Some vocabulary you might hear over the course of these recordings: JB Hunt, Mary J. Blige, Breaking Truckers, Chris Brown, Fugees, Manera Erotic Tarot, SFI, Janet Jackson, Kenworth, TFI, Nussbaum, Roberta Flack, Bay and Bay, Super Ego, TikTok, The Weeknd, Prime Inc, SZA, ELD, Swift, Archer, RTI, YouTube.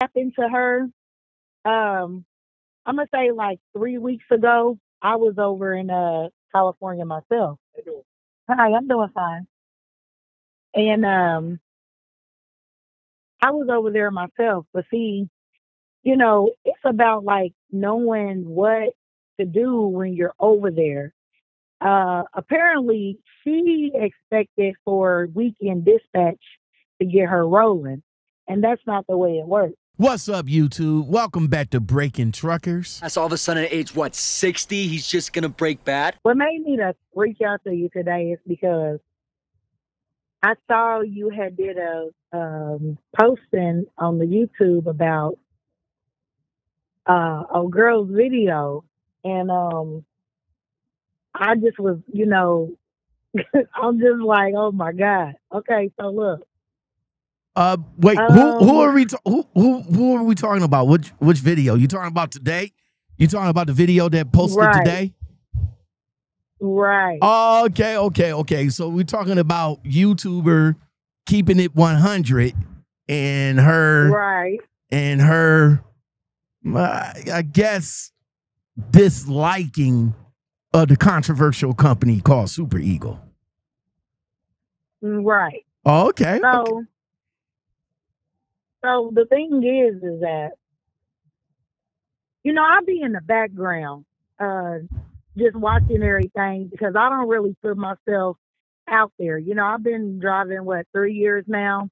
happened to her, I'm going to say like 3 weeks ago, I was over in California myself. Hi, I'm doing fine. And I was over there myself. But see, you know, it's about like knowing what to do when you're over there. Apparently, she expected for weekend dispatch to get her rolling. And that's not the way it works. What's up, YouTube? Welcome back to Breaking Truckers. That's all of a sudden at age, what, 60? He's just going to break bad? What made me to reach out to you today is because I saw you had did a posting on the YouTube about a girl's video. And I just was, you know, I'm just like, oh, my God. Okay, so look. Wait, who are we talking about? Which video? You talking about today? You talking about the video that posted right today? Right. Oh, okay. So we're talking about YouTuber keeping it 100 and her, right, and her, I guess, disliking of the controversial company called Super Ego. Right. Oh, okay. So. Okay. So the thing is that, you know, I'll be in the background just watching everything because I don't really put myself out there. You know, I've been driving, what, 3 years now?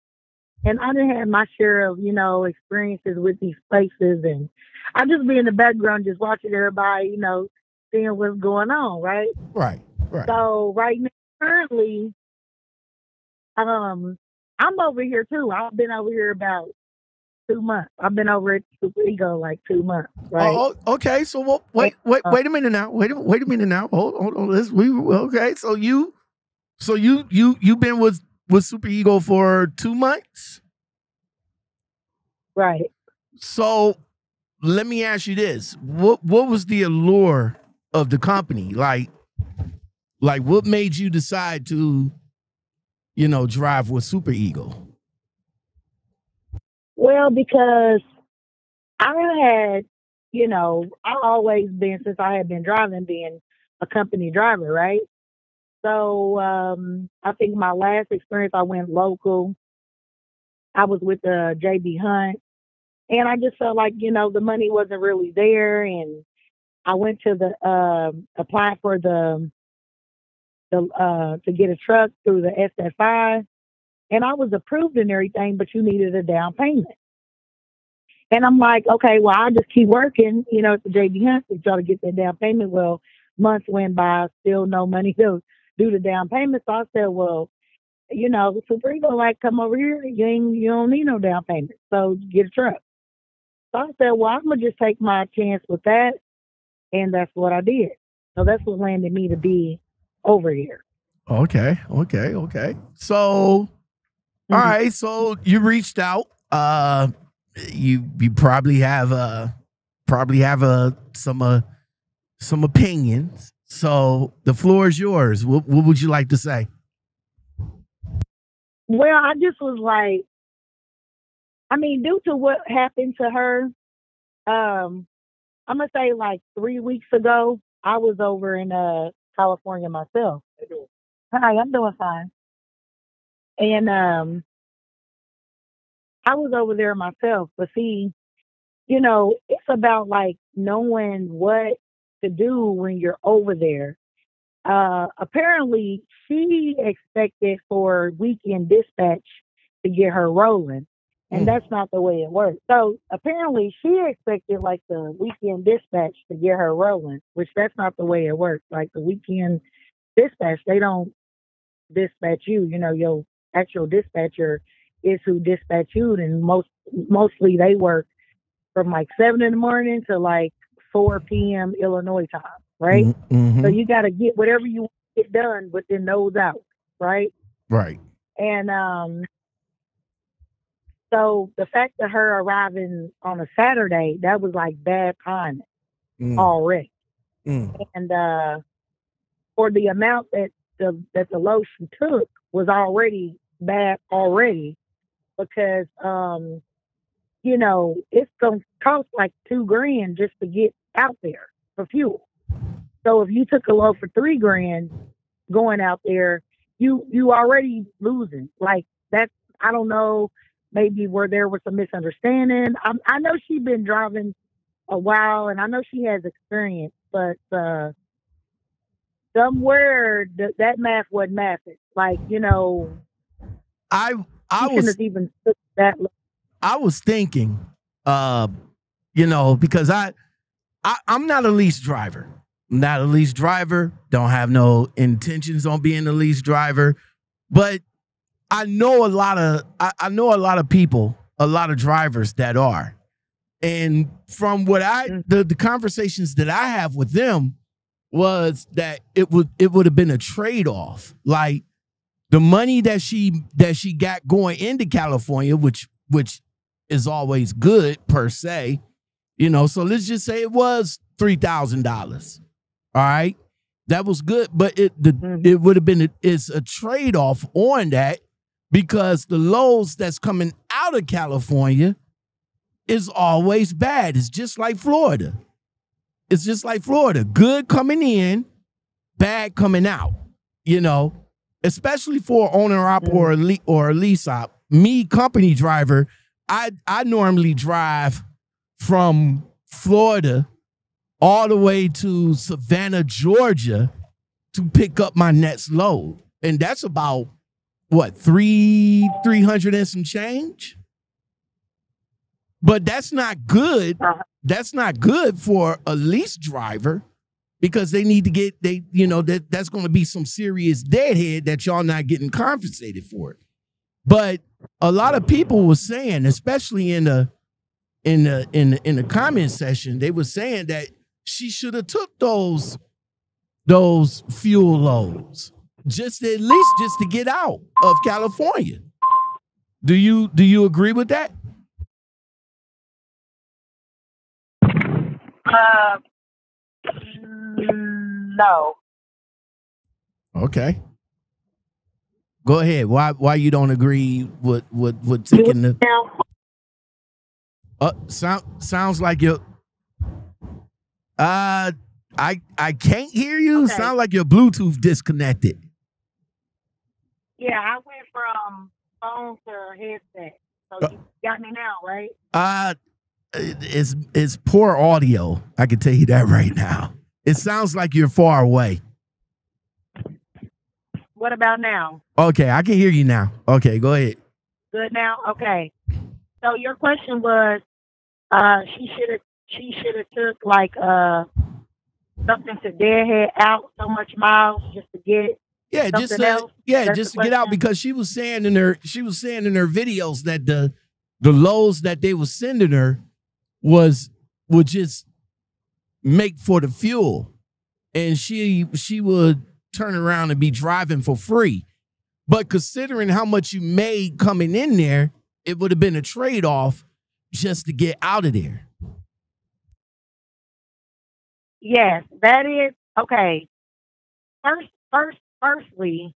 And I done had my share of, you know, experiences with these places. And I just be in the background just watching everybody, you know, seeing what's going on, right? Right. So right now, currently, I'm over here, too. I've been over here about 2 months. I've been over at Super Ego like 2 months, right? Oh, okay. So well, wait a minute now. Wait a minute now. Hold on. Okay. So you've been with Super Ego for 2 months, right? So let me ask you this: what was the allure of the company? Like what made you decide to, you know, drive with Super Ego? Well, because I had, you know, I always been, since I had been driving, being a company driver, right? So I think my last experience, I went local. I was with JB Hunt. And I just felt like, you know, the money wasn't really there. And I went to the, applied for to get a truck through the SFI, and I was approved and everything, but you needed a down payment. And I'm like, okay, well, I'll just keep working, you know, at the JB Hunt to try to get that down payment. Well, months went by, still no money to do the down payment. So I said, well, you know, Super Ego, like, come over here, you don't need no down payment, so get a truck. So I said, well, I'm gonna just take my chance with that, and that's what I did. So that's what landed me to be over here. Okay. So, all right. So you reached out. You probably have some opinions. So the floor is yours. What would you like to say? Well, I just was like, I mean, due to what happened to her, I'm gonna say like 3 weeks ago, I was over in California myself. Hi, I'm doing fine. And I was over there myself. But see, you know, it's about like knowing what to do when you're over there. Apparently, she expected for weekend dispatch to get her rolling. And that's not the way it works. So apparently she expected like the weekend dispatch to get her rolling, which that's not the way it works. Like the weekend dispatch, they don't dispatch you. You know, your actual dispatcher is who dispatch you. And mostly they work from like 7 in the morning to like 4 p.m. Illinois time, right? So you got to get whatever you get done within those hours, right? Right. And so the fact of her arriving on a Saturday, that was like bad timing already. And for the amount that the lotion took was already bad already, because you know, it's going to cost like $2,000 just to get out there for fuel. So if you took a load for $3,000 going out there, you already losing. Like that's, I don't know, maybe where there was a misunderstanding. I know she's been driving a while and I know she has experience, but somewhere that math wasn't mathing. Like, you know, I shouldn't have even took that load. I was thinking, you know, because I'm not a lease driver. I'm not a lease driver. Don't have no intentions on being a lease driver. But I know a lot of people, a lot of drivers that are. And from what the conversations that I have with them was that it would have been a trade-off. Like the money that she got going into California, which is always good per se, you know, so let's just say it was $3,000. All right. That was good. But it would have been, it's a trade off on that because the loads that's coming out of California is always bad. It's just like Florida. Good coming in, bad coming out, you know, especially for owner op or a lease op. Me, company driver, I normally drive from Florida all the way to Savannah, Georgia to pick up my next load. And that's about, what, 300 and some change? But that's not good. That's not good for a lease driver because they need to get, you know, that's going to be some serious deadhead that y'all not getting compensated for it. But a lot of people were saying, especially in the comment section, they were saying that she should have took those fuel loads just at least just to get out of California. Do you agree with that? No. Okay. Go ahead. Why you don't agree with taking the? Sounds like you're. I can't hear you. Okay. Sound like your Bluetooth disconnected. Yeah, I went from phone to headset. So you got me now, right? It's poor audio. I can tell you that right now. It sounds like you're far away. What about now? Okay, I can hear you now. Okay, go ahead. Good now? Okay. So your question was she should have took like something to deadhead out so much miles just to get just to get out, because she was saying in her videos that the loads that they were sending her would just make for the fuel, and she would turn around and be driving for free. But considering how much you made coming in there, it would have been a trade-off just to get out of there. Yes, that is okay. Firstly,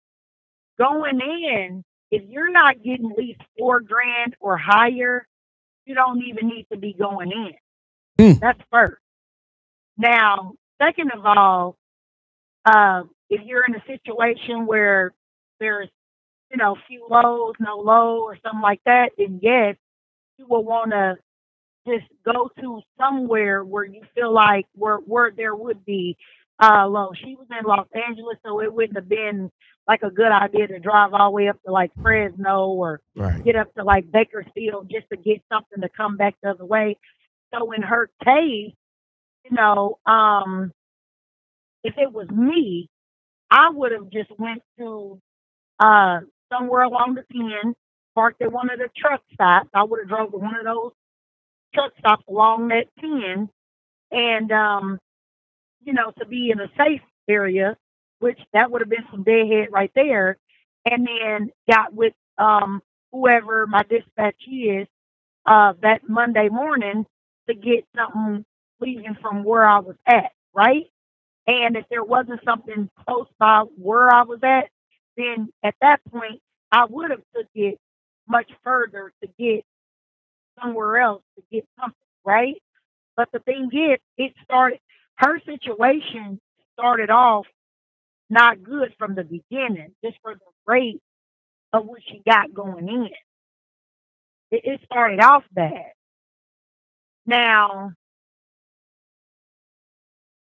going in, if you're not getting at least $4,000 or higher, you don't even need to be going in. That's first. Now, second of all, if you're in a situation where there's, you know, few lows, no low, or something like that, then yes, you will want to just go to somewhere where you feel like where there would be low. She was in Los Angeles, so it wouldn't have been like a good idea to drive all the way up to like Fresno or get up to like Bakersfield just to get something to come back the other way. So in her case, you know, if it was me, I would have just went to somewhere along the 10, parked at one of the truck stops. I would have drove to one of those truck stops along that 10, and you know, to be in a safe area, which that would have been some deadhead right there, and then got with whoever my dispatch is that Monday morning to get something leaving from where I was at, right? And if there wasn't something close by where I was at, then at that point, I would have took it much further to get somewhere else to get something, right? But the thing is, it started, her situation started off not good from the beginning, just for the rate of what she got going in. It started off bad. Now,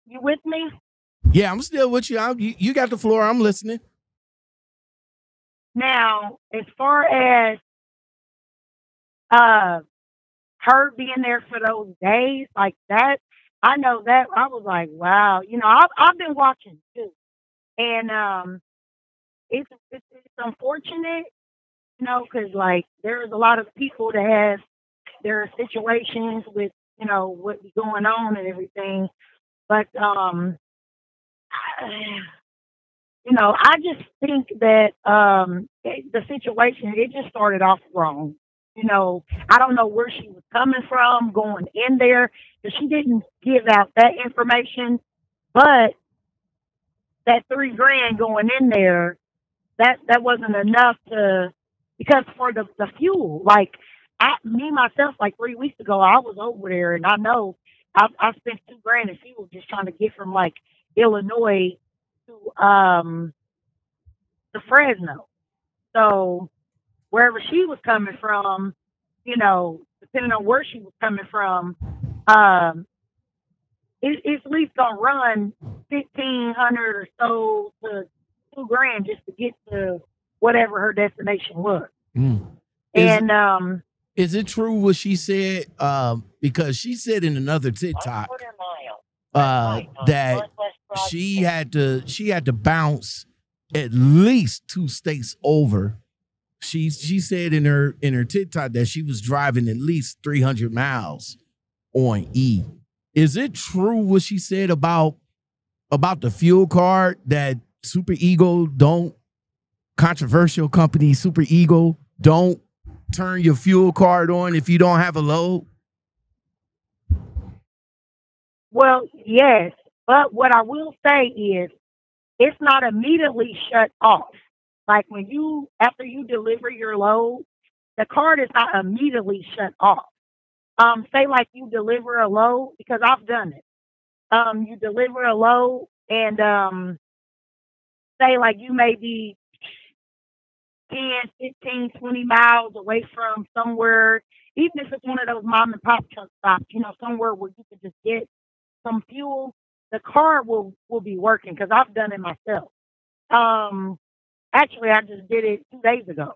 you with me? Yeah, I'm still with you. You got the floor. I'm listening. Now, as far as her being there for those days like that, I know that I was like, wow. You know, I've been watching too, and it's unfortunate, you know, because like there's a lot of people that have their situations with, you know, what's going on and everything, but you know, I just think that the situation, it just started off wrong. You know, I don't know where she was coming from going in there, because she didn't give out that information. But that $3,000 going in there, that wasn't enough to, because for the fuel, like myself, like 3 weeks ago, I was over there, and I know I spent $2,000 in fuel just trying to get from like Illinois to Fresno. So wherever she was coming from, you know, depending on where she was coming from, it's at least gonna run $1,500 or so to $2,000 just to get to whatever her destination was. Mm. Is it true what she said? Because she said in another TikTok that she had to bounce at least 2 states over. She said in her TikTok that she was driving at least 300 miles on E. Is it true what she said about the fuel card, that Super Ego don't, controversial company Super Ego don't turn your fuel card on if you don't have a load? Well, yes, but what I will say is it's not immediately shut off. Like when you, after you deliver your load, the card is not immediately shut off. Say like you deliver a load, because I've done it. You deliver a load and say like you may be 10, 15, 20 miles away from somewhere, even if it's one of those mom and pop truck stops, you know, somewhere where you can just get some fuel, the card will be working, because I've done it myself. Actually, I just did it 2 days ago.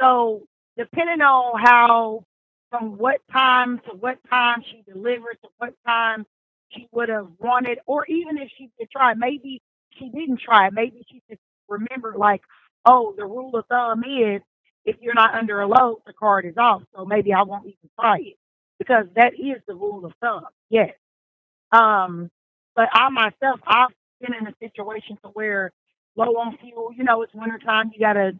So depending on how, from what time to what time she delivered, to what time she would have wanted, or even if she could try, maybe she didn't try. Maybe she just remembered like, oh, the rule of thumb is if you're not under a load, the card is off. So maybe I won't even try it, because that is the rule of thumb. Yes. But I myself, I've been in a situation to where low on fuel, you know, it's wintertime, you got to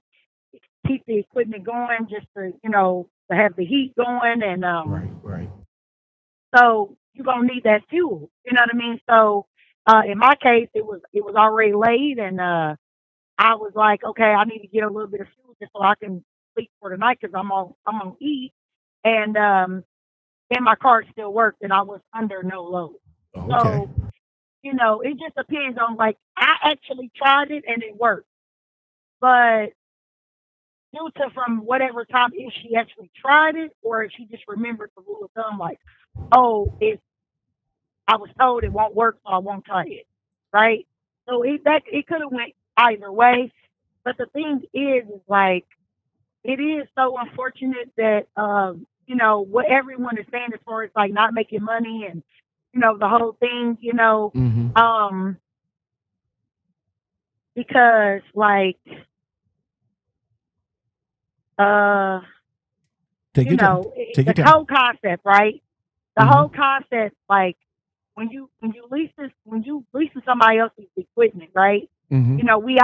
keep the equipment going just to, you know, to have the heat going. And right. So you're going to need that fuel, you know what I mean? So in my case, it was already late, and I was like, okay, I need to get a little bit of fuel just so I can sleep for the night, because I'm on E. And then my card still worked, and I was under no load. Okay. So, you know, it just depends on, like, I actually tried it and it worked. But due to from whatever time, if she actually tried it or if she just remembered the rule of thumb, like, oh, I was told it won't work, so I won't try it, right? So it could have went either way. But the thing is like, it is so unfortunate that, you know, what everyone is saying as far as, like, not making money and, you know, the whole thing, you know, mm-hmm. Because like, you know, the whole concept, right? The mm-hmm. whole concept, like when you leasing somebody else's equipment, right? Mm-hmm. You know we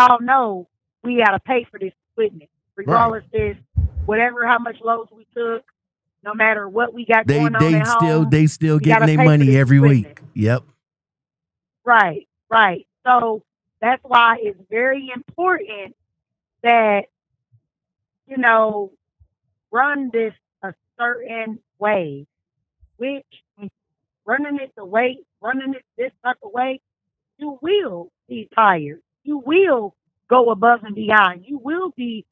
gotta pay for this equipment, regardless right. This, whatever, how much loads we took. No matter what we got going on at home, they still getting their money every week. Yep. Right, right. So that's why it's very important that, you know, run this a certain way, which running it the way, running it this type of way, you will be tired. You will go above and beyond. You will be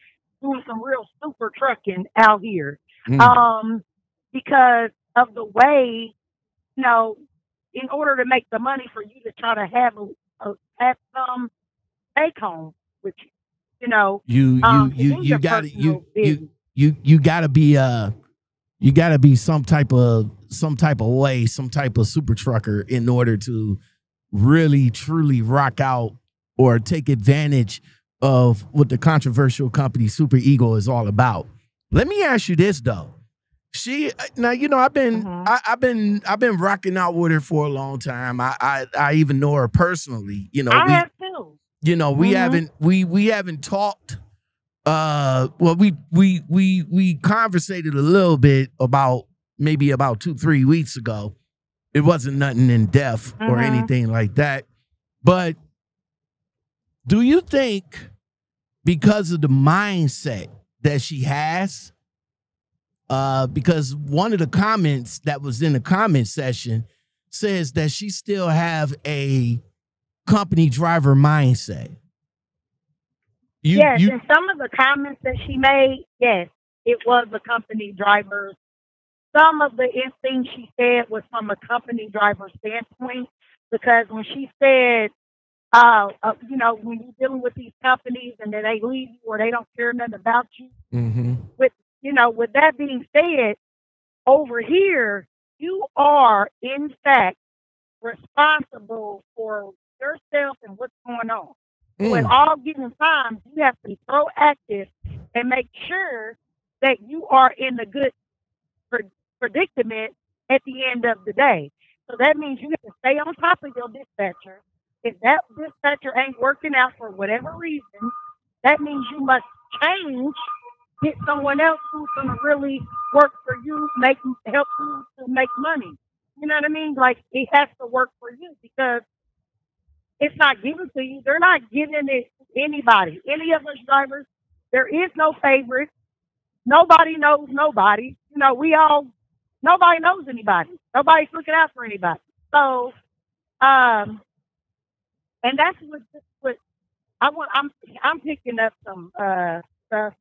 doing some real super trucking out here because of the way, you know, in order to make the money for you to try to have some take home, which, you know, you gotta be some type of super trucker in order to really truly rock out or take advantage of what the controversial company Super Ego is all about. Let me ask you this though. She, now, you know, I've been rocking out with her for a long time. I even know her personally, you know. I have too. You know, we haven't talked. Well, we conversated a little bit about maybe about 2-3 weeks ago. It wasn't nothing in depth or anything like that. But do you think because of the mindset that she has, because one of the comments that was in the comment section says that she still have a company driver mindset. Yes, in some of the comments that she made, yes, it was a company driver. Some of the things she said was from a company driver standpoint, because when she said, you know, when you're dealing with these companies and then they leave you or they don't care nothing about you, you know, with that being said, over here, you are, in fact, responsible for yourself and what's going on. Mm. So at all given times, you have to be proactive and make sure that you are in a good predicament at the end of the day. So that means you have to stay on top of your dispatcher. If that dispatcher ain't working out for whatever reason, that means you must change, get someone else who can really work for you, help you to make money. You know what I mean? Like, it has to work for you because it's not given to you. They're not giving it to anybody. Any of us drivers, there is no favorites. Nobody knows nobody. You know, nobody knows anybody. Nobody's looking out for anybody. So, and that's what I want. I'm picking up some stuff.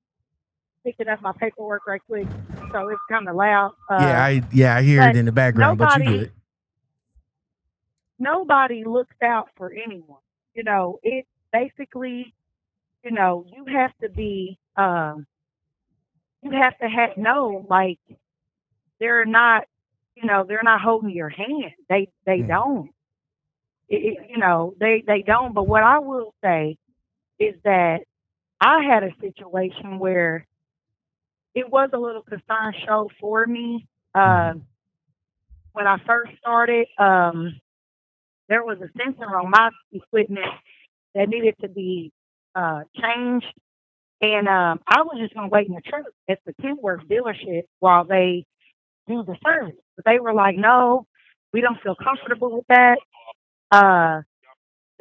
Picking up my paperwork right quick, so it's kind of loud. I hear it in the background, but you do it. Nobody looks out for anyone. You know, it's basically, you know, you have to be, you have to know, like, they're not, you know, they're not holding your hand. They don't. You know, they don't. But what I will say is that I had a situation where it was a little concern show for me. When I first started, there was a sensor on my equipment that needed to be changed. And I was just going to wait in the truck at the Kenworth dealership while they do the service. But they were like, no, we don't feel comfortable with that.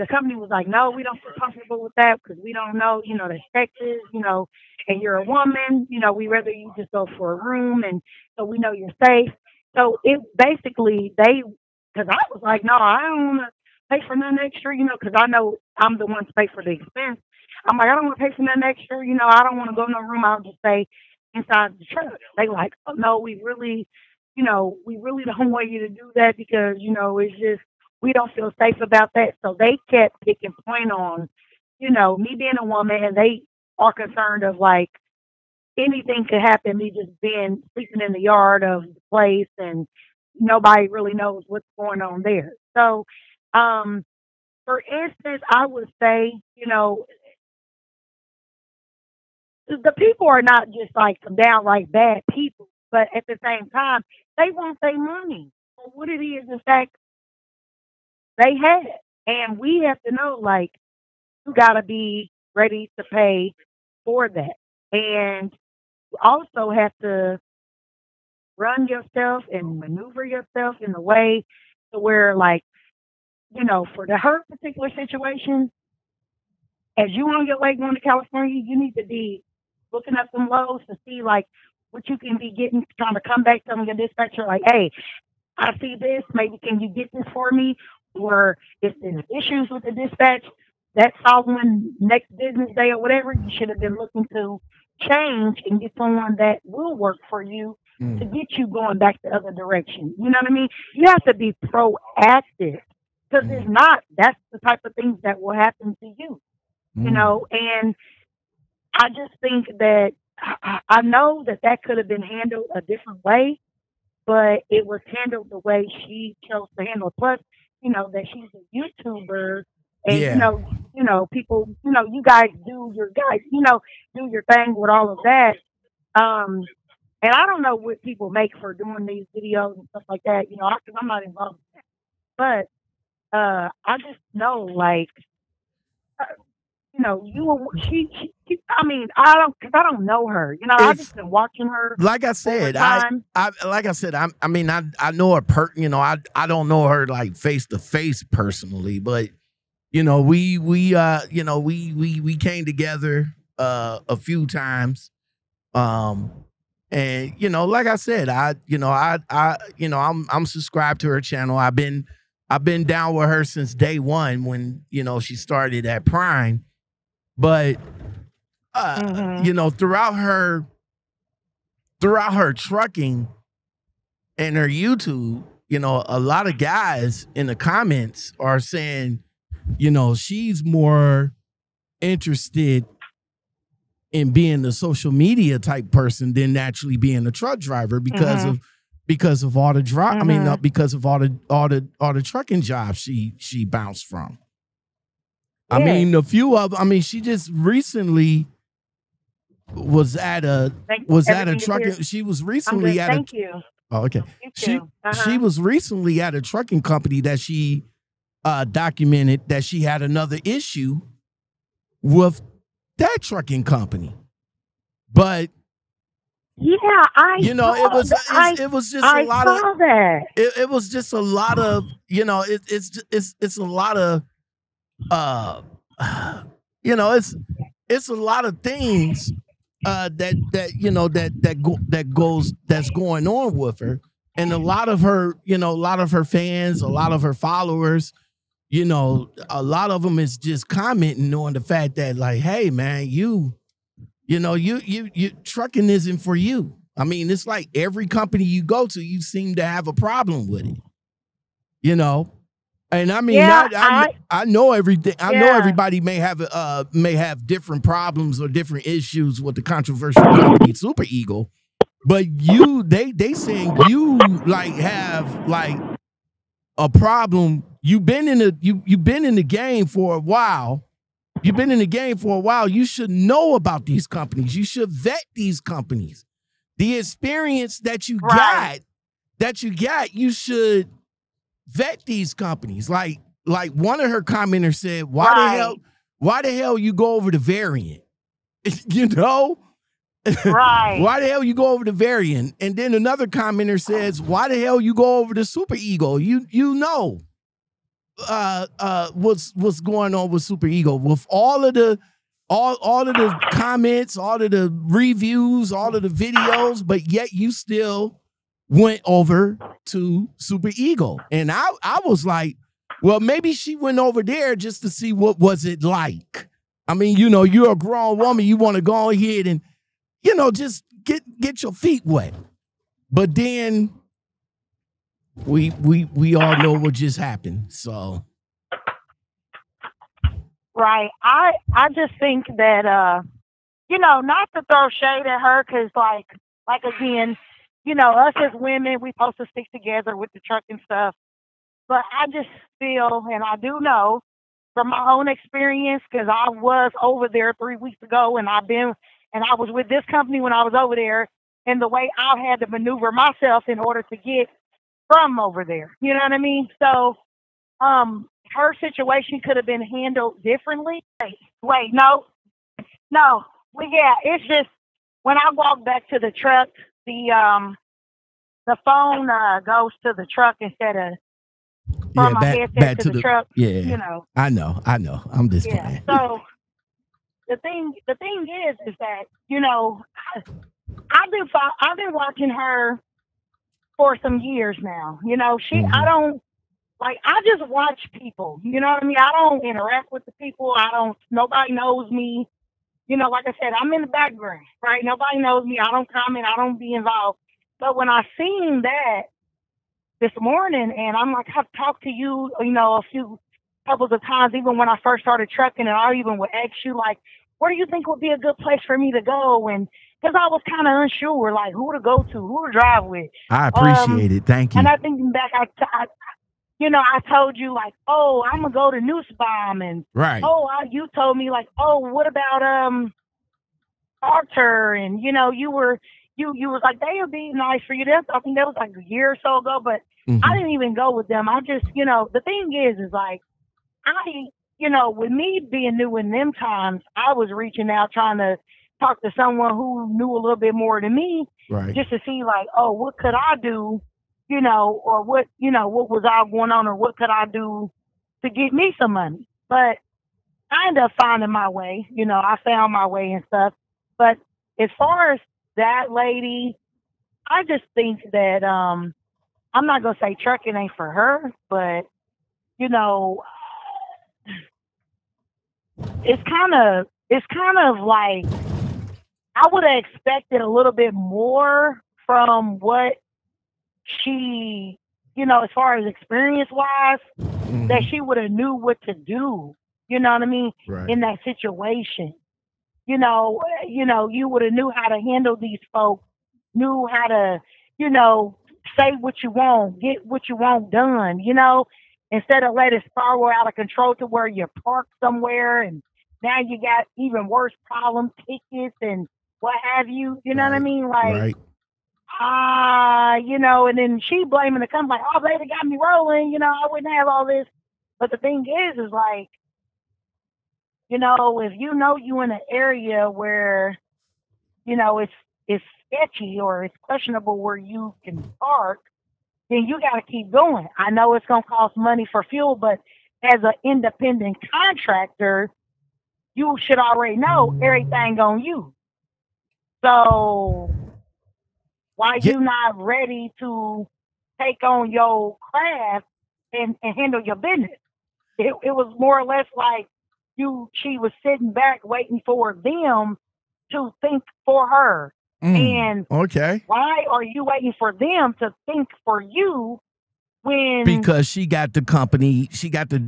The company was like, no, we don't feel comfortable with that because we don't know, you know, the sexes, you know, and you're a woman, you know, we'd rather you just go for a room and so we know you're safe. So it basically, because I was like, no, I don't want to pay for nothing extra, you know, because I know I'm the one to pay for the expense. I'm like, I don't want to pay for nothing extra, you know, I don't want to go in no room, I'll just stay inside the truck. They like, oh, no, we really don't want you to do that because, you know, it's just, we don't feel safe about that. So they kept picking point on, you know, me being a woman, and they are concerned of like anything could happen, me just being sleeping in the yard of the place and nobody really knows what's going on there. So, for instance, I would say, you know, the people are not just like some downright bad people, but at the same time, they want their money. So what it is fact, they had. And we have to know, like, you got to be ready to pay for that. And you also have to run yourself and maneuver yourself in a way to where, like, you know, for her particular situation, as you on your way going to California, you need to be looking up some lows to see, like, what you can be getting, trying to come back from your dispatcher like, hey, I see this, maybe can you get this for me? Or if there's issues with the dispatch, that's following next business day or whatever, you should have been looking to change and get someone that will work for you to get you going back the other direction. You know what I mean? You have to be proactive, because if not, that's the type of things that will happen to you, you know? And I just think that I know that that could have been handled a different way, but it was handled the way she chose to handle. Plus, you know, that she's a YouTuber, and you know, people, you know, you guys do your guys, you know, do your thing with all of that. And I don't know what people make for doing these videos and stuff like that, you know, because I'm not involved in that. But I just know, like, you know, she I mean, I don't know her, you know, I've just been watching her. Like I said, I know her, you know, I don't know her like face to face personally, but you know, we came together a few times. And you know, like I said, I'm subscribed to her channel. I've been down with her since day one when, you know, she started at Prime. But you know, throughout her trucking and her YouTube, you know, a lot of guys in the comments are saying, you know, she's more interested in being the social media type person than actually being a truck driver, because of all the drop, I mean, because of all the trucking jobs she bounced from. Yeah. I mean, a few of, I mean, she just recently was at a trucking. She was recently at she was recently at a trucking company that she documented that she had another issue with that trucking company. But yeah, it's a lot of things that's going on with her. And a lot of her, you know, a lot of her fans, a lot of her followers, you know, a lot of them is just commenting on the fact that, like, hey man, you know, trucking isn't for you. I mean, it's like every company you go to, you seem to have a problem with it, you know? And I mean, yeah, I know everything. I know everybody may have different problems or different issues with the controversial company, Super Ego, but you, they saying you like have like a problem. You've been in the game for a while. You've been in the game for a while. You should know about these companies. You should vet these companies. The experience that you got, you should vet these companies. Like one of her commenters said, why the hell you go over the variant? You know? Right. Why the hell you go over the variant? And then another commenter says, why the hell you go over the Super Ego? You know. What's going on with Super Ego, with all of the comments, all of the reviews, all of the videos, but yet you still went over to Super Ego. And I was like, well, maybe she went over there just to see what was it like. I mean, you know, you're a grown woman, you want to go ahead and, you know, just get your feet wet. But then we all know what just happened. So right, I just think that you know, not to throw shade at her, because like again, you know, us as women, we supposed to stick together with the truck and stuff. But I just feel, and I do know from my own experience, because I was over there 3 weeks ago, and I was with this company when I was over there, and the way I had to maneuver myself in order to get from over there, you know what I mean? So her situation could have been handled differently. It's just when I walk back to the truck, the phone goes to the truck instead of from my headset to the truck. Yeah, you know. I know. I'm just playing. So the thing is that, you know, I've been watching her for some years now. You know, she, I don't, like, I just watch people, you know what I mean? I don't interact with the people. I don't, nobody knows me. You know, like I said, I'm in the background, right? Nobody knows me. I don't comment. I don't be involved. But when I seen that this morning, and I'm like, I've talked to you, you know, a few couples of times, even when I first started trucking, and I even would ask you, like, where do you think would be a good place for me to go? And because I was kind of unsure, like, who to go to, who to drive with. I appreciate it. Thank you. And I think back, I you know, I told you, like, oh, I'm going to go to Nussbaum. And, right. Oh, you told me, like, oh, what about Archer? And, you know, you was like, they would be nice for you. I think that was, like, a year or so ago. But I didn't even go with them. I just, you know, the thing is, like, you know, with me being new in them times, I was reaching out trying to talk to someone who knew a little bit more than me, right, just to see, like, oh, what could I do, you know, or what, you know, what was all going on, or what could I do to get me some money. But I ended up finding my way, you know, I found my way and stuff. But as far as that lady, I just think that, I'm not going to say trucking ain't for her, but, you know, it's kind of like, I would have expected a little bit more from what she, you know, as far as experience wise, that she would have knew what to do, you know what I mean? Right. In that situation, you know, you would have knew how to handle these folks, knew how to, you know, say what you want, get what you want done, you know, instead of let it spiral out of control to where you're parked somewhere and now you got even worse problem tickets and what have you. You know what I mean? Like, you know, and then she blaming the company, like, oh, baby got me rolling. You know, I wouldn't have all this. But the thing is like, you know, if you know you in an area where, you know, it's sketchy or it's questionable where you can park, then you got to keep going. I know it's going to cost money for fuel, but as an independent contractor, you should already know everything on you. So why you not ready to take on your craft and handle your business? It was more or less like she was sitting back waiting for them to think for her. And why are you waiting for them to think for you? When because she got the company, she got the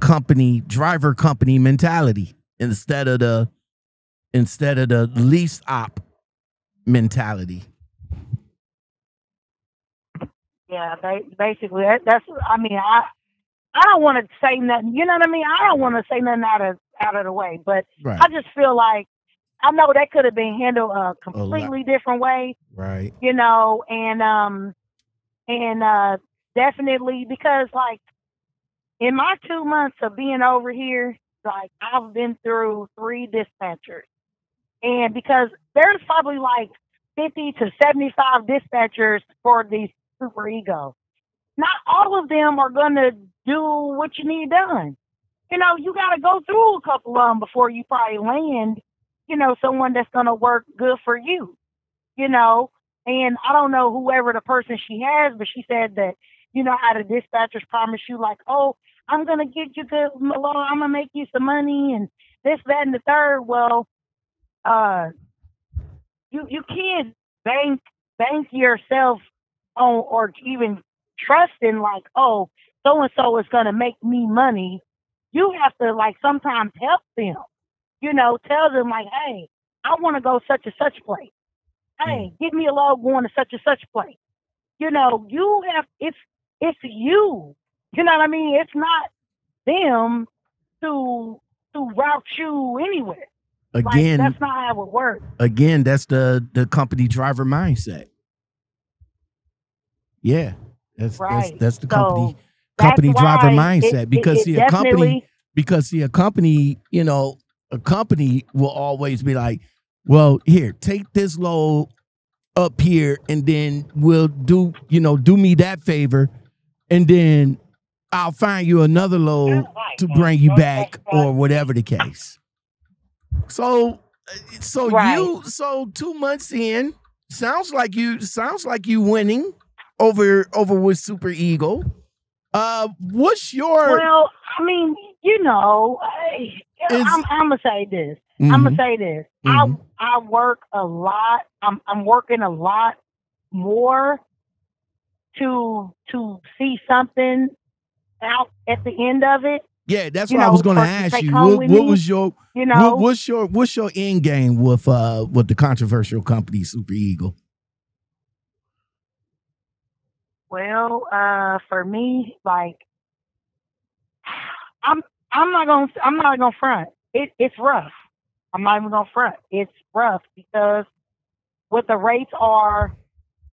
company driver company mentality instead of the lease op mentality. Yeah, basically that's. I mean, I don't want to say nothing. You know what I mean? I don't want to say nothing out of the way, but right. I just feel like I know that could have been handled a completely different way. Right. You know, and definitely because like. In my 2 months of being over here, like I've been through 3 dispatchers. And because there's probably like 50 to 75 dispatchers for these Super Ego. Not all of them are going to do what you need done. You know, you got to go through a couple of them before you probably land, you know, someone that's going to work good for you, you know. And I don't know whoever the person she has, but she said that, you know, how the dispatchers promise you like, oh, I'm going to get you good, I'm going to make you some money and this, that, and the third. Well, you can't bank yourself on or even trust in like, oh, so-and-so is going to make me money. You have to like sometimes help them, you know, tell them like, hey, I want to go such and such place. Hey, give me a log going to such and such place. You know, you have, it's you. You know what I mean? It's not them to route you anywhere. Again, like, that's not how it works. Again, that's the company driver mindset. Yeah, that's the company driver mindset because a company will always be like, well, here, take this load up here and then we'll do, you know, do me that favor and then I'll find you another load to bring you back or whatever the case. So So right. So 2 months in, sounds like you winning over with Super Ego. What's your? Well, I mean, you know, I'm gonna say this. Mm-hmm. I'm gonna say this. Mm-hmm. I work a lot. I'm working a lot more to see something out at the end of it. Yeah, that's what I was going to ask you. What was your, what's your end game with the controversial company Super Ego? Well, for me, like, I'm not gonna front. It's rough. I'm not even gonna front. It's rough because what the rates are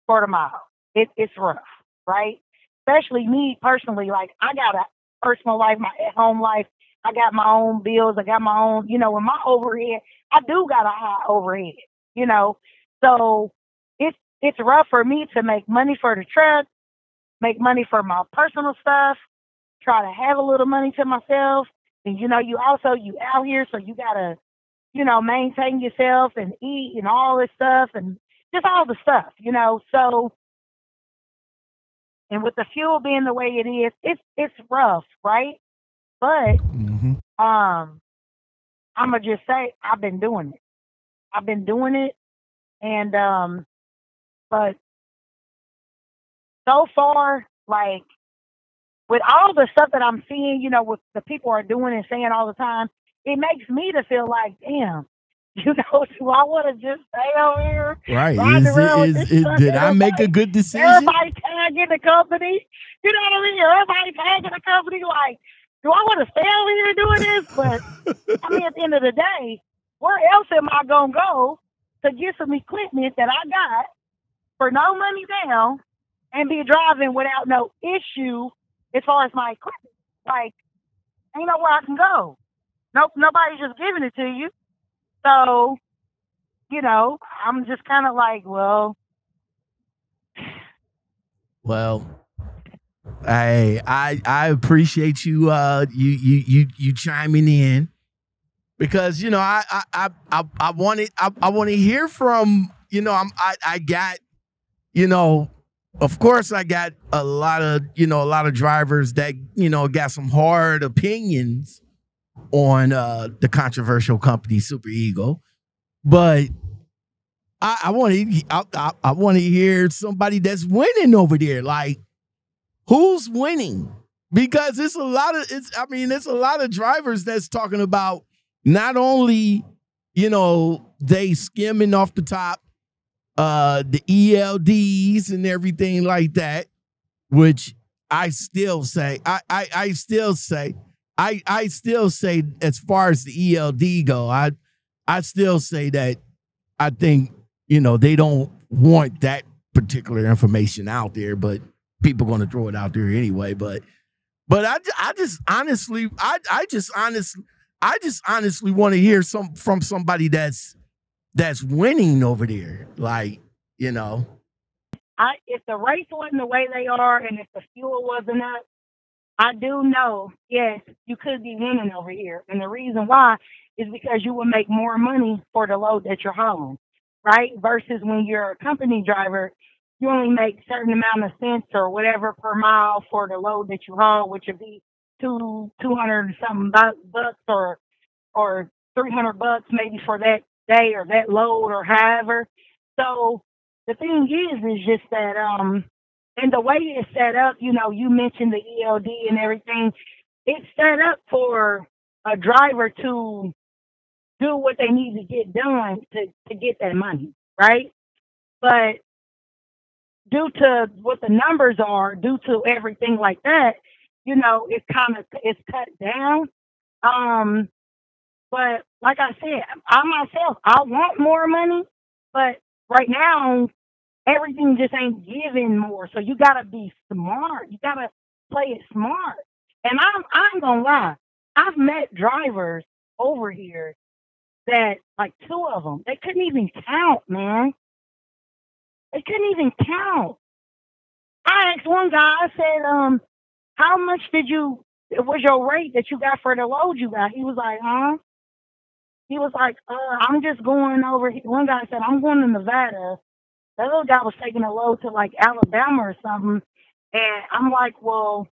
for the mile, it's rough, right? Especially me personally. Like, I got a personal life, my at-home life. I got my own bills. I got my own, with my overhead. I do got a high overhead, So it's rough for me to make money for the truck, make money for my personal stuff, try to have a little money to myself. And, you out here, so you got to, maintain yourself and eat and all this stuff and just all the stuff, So, and with the fuel being the way it is, it's rough, right? But I'm gonna just say I've been doing it. I've been doing it, and but so far, like with all the stuff that I'm seeing, what the people are doing and saying all the time, it makes me to feel like, damn. Do I want to just stay over here? Right. Did I make a good decision? Everybody tagging the company. You know what I mean? Everybody tagging the company. Like, do I want to stay over here doing this? But, I mean, at the end of the day, where else am I going to go to get some equipment that I got for no money down and be driving without no issue as far as my equipment? Like, ain't nowhere I can go. Nope, nobody's just giving it to you. So, I'm just kind of like, well, I appreciate you, you chiming in because, I want to hear from, of course I got a lot of drivers that, got some hard opinions on the controversial company Super Ego, but I want to hear somebody that's winning over there. Like, who's winning? Because it's a lot of drivers that's talking about not only they skimming off the top, the ELDs and everything like that, which I still say as far as the ELD go, I still say that I think, they don't want that particular information out there, but people going to throw it out there anyway. But I just honestly want to hear from somebody that's winning over there. Like, if the rates wasn't the way they are and if the fuel wasn't up, I do know, yes, you could be winning over here. And the reason why is because you will make more money for the load that you're hauling, right? Versus when you're a company driver, you only make a certain amount of cents or whatever per mile for the load that you haul, which would be $200 and something bucks or $300 maybe for that day or that load or however. So the thing is just that, and the way it's set up, you mentioned the ELD and everything. It's set up for a driver to do what they need to get done to get that money, right? But due to what the numbers are, due to everything like that, it's cut down. But like I said, I want more money, but right now, everything just ain't given more. So you gotta be smart. You gotta play it smart. And I'm gonna lie. I've met drivers over here that, like, two of them, they couldn't even count, man. They couldn't even count. I asked one guy, I said, how much was your rate that you got for the load you got? He was like, huh? He was like, I'm just going over. One guy said, I'm going to Nevada. The other guy was taking a load to like Alabama or something. And I'm like, well,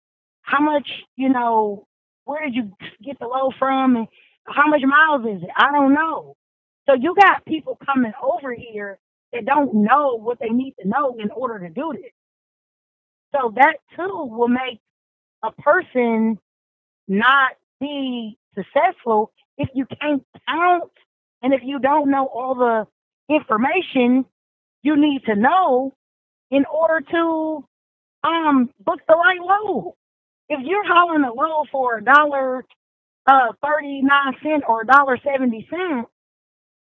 how much, you know, where did you get the load from? And how much miles is it? I don't know. So you got people coming over here that don't know what they need to know in order to do this. So that too will make a person not be successful if you can't count and if you don't know all the information you need to know in order to book the right load. If you're hauling a load for $1.39 or $1.70,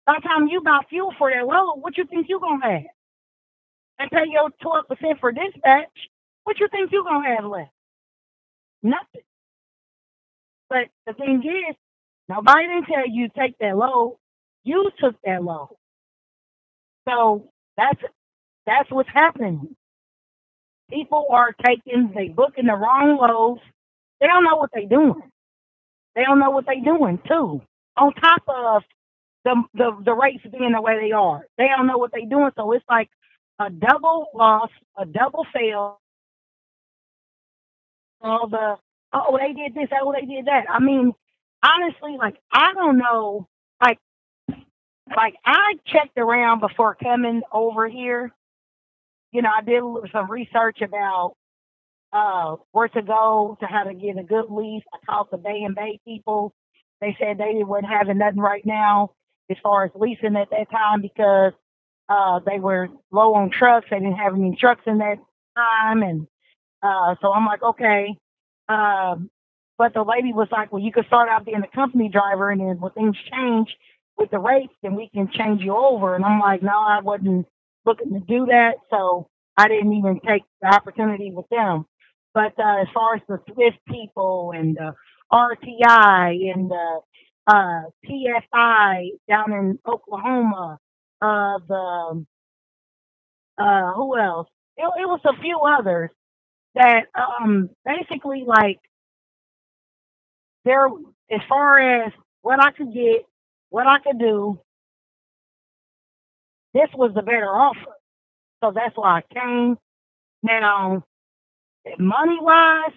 by the time you buy fuel for that load, what you think you're going to have? And pay your 12% for dispatch, what you think you're going to have left? Nothing. But the thing is, nobody didn't tell you to take that load. You took that load. So that's what's happening. People are booking the wrong loads. They don't know what they're doing. They don't know what they're doing, too. On top of the rates being the way they are. They don't know what they're doing, so it's like a double loss, a double fail. All the, oh, they did this, oh, they did that. I mean, honestly, like, I don't know. Like I checked around before coming over here. You know, I did some research about where to go to how to get a good lease. I called the Bay and Bay people. They said they weren't having nothing right now as far as leasing at that time because they were low on trucks. They didn't have any trucks in that time. And so I'm like, okay. But the lady was like, well, you could start out being a company driver, and then when things change with the rates, then we can change you over. And I'm like, no, I wasn't looking to do that. So I didn't even take the opportunity with them. But as far as the Swift people and the RTI and the TFI down in Oklahoma, who else? It was a few others that basically, like, there, as far as what I could get, what I could do, this was the better offer. So that's why I came. Now, money-wise,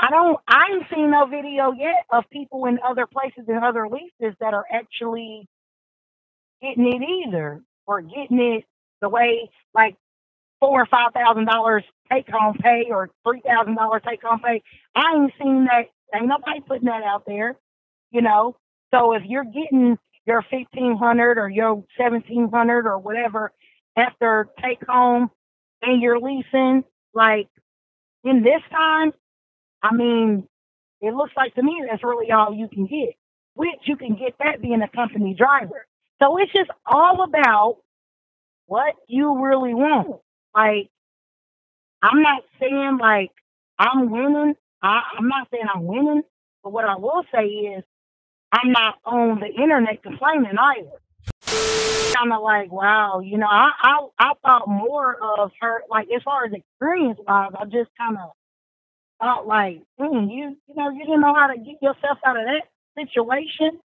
I ain't seen no video yet of people in other places and other leases that are actually getting it either, or getting it the way, like, $4,000 or $5,000 take home pay or $3,000 take home pay. I ain't seen that. Ain't nobody putting that out there, you know. So if you're getting your $1,500 or your $1,700 or whatever after take home and you're leasing, like, in this time, I mean, it looks like to me that's really all you can get, which you can get that being a company driver. So it's just all about what you really want. Like, I'm not saying, like, I'm winning. I'm not saying I'm winning. But what I will say is I'm not on the internet complaining either. Kind of like, wow, you know, I thought more of her, like, as far as experience-wise, I just kind of thought, like, you know, you didn't know how to get yourself out of that situation.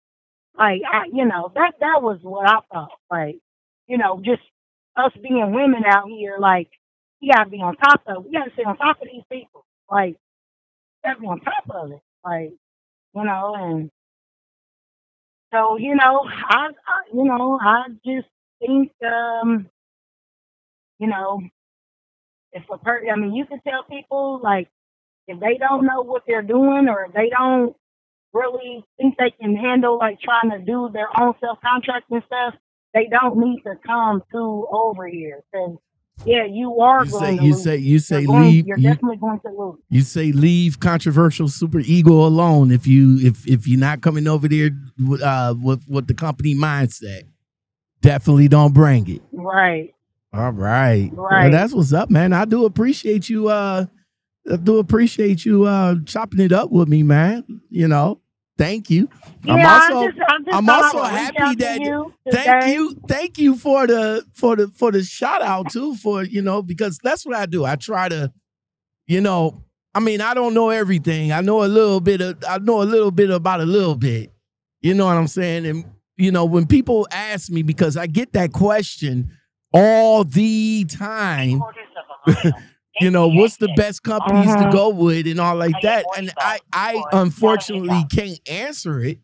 Like, you know, that was what I thought. Like, you know, just us being women out here, like, you got to be on top of it. You got to sit on top of these people. Like, you got to be on top of it. Like, you know, and so, you know, I just think, you know, it's a person, I mean, you can tell people, like, if they don't know what they're doing or if they don't really think they can handle, like, trying to do their own self-contract and stuff, they don't need to come to over here. Because, yeah, you are going to lose. You're definitely going to lose. You say leave controversial Super Ego alone if you're not coming over there with the company mindset. Definitely don't bring it. Right. All right. Right. Well, that's what's up, man. I do appreciate you. I do appreciate you chopping it up with me, man. You know, thank you. Yeah, I'm also happy that thank you for the shout out too, for, you know, because that's what I do. I try to, you know, I mean, I don't know everything. I know a little bit about a little bit. You know what I'm saying? And, you know, when people ask me, because I get that question all the time, you know, what's the best companies to go with and all like that? And I unfortunately can't answer it,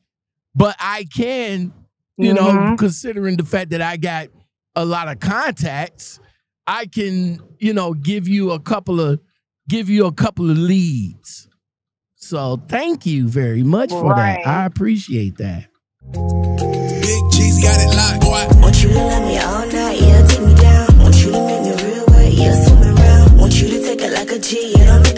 but I can, you know, considering the fact that I got a lot of contacts, I can, you know, give you a couple of leads. So thank you very much for that. I appreciate that. Big G's got it locked, boy. Want you to love me all night, yeah, take me down. Want you to make me real, yeah, swim around. Want you to take it like a G, yeah,